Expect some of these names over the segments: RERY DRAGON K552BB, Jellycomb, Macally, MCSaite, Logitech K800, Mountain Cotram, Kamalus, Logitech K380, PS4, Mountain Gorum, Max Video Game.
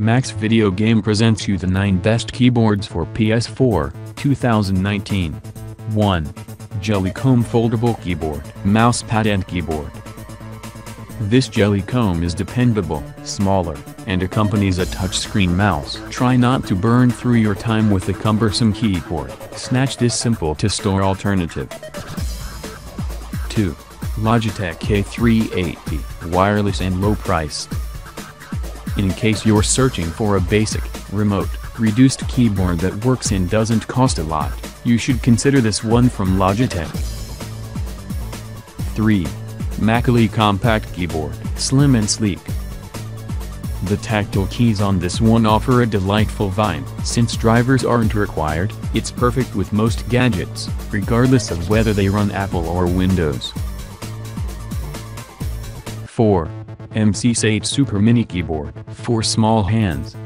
Max Video Game presents you the 9 best keyboards for PS4, 2019. 1. Jellycomb foldable keyboard, mousepad and keyboard. This Jellycomb is dependable, smaller, and accompanies a touchscreen mouse. Try not to burn through your time with a cumbersome keyboard. Snatch this simple to store alternative. 2. Logitech K380, wireless and low priced. In case you're searching for a basic, remote, reduced keyboard that works and doesn't cost a lot, you should consider this one from Logitech. 3. Macally compact keyboard, slim and sleek. The tactile keys on this one offer a delightful vibe. Since drivers aren't required, it's perfect with most gadgets, regardless of whether they run Apple or Windows. 4. MCSaite Super Mini Keyboard, for small hands.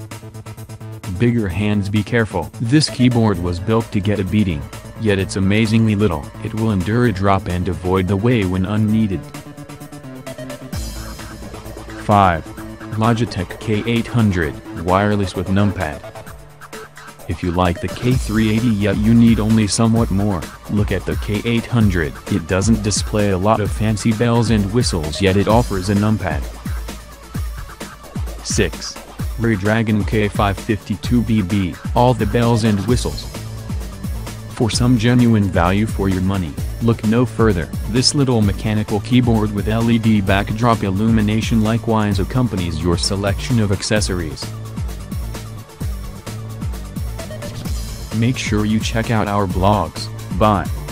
Bigger hands, be careful. This keyboard was built to get a beating, yet it's amazingly little. It will endure a drop and avoid the way when unneeded. 5. Logitech K800, wireless with numpad. If you like the K380 yet you need only somewhat more, look at the K800. It doesn't display a lot of fancy bells and whistles yet it offers a numpad. 6. RERY DRAGON K552BB, all the bells and whistles. For some genuine value for your money, look no further. This little mechanical keyboard with LED backdrop illumination likewise accompanies your selection of accessories. Make sure you check out our blogs. Bye.